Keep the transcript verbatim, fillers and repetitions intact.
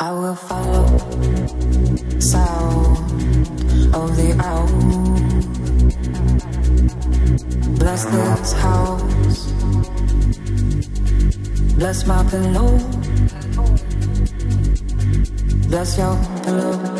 I will follow sound of the owl. Bless this house, bless my pillow, bless your pillow.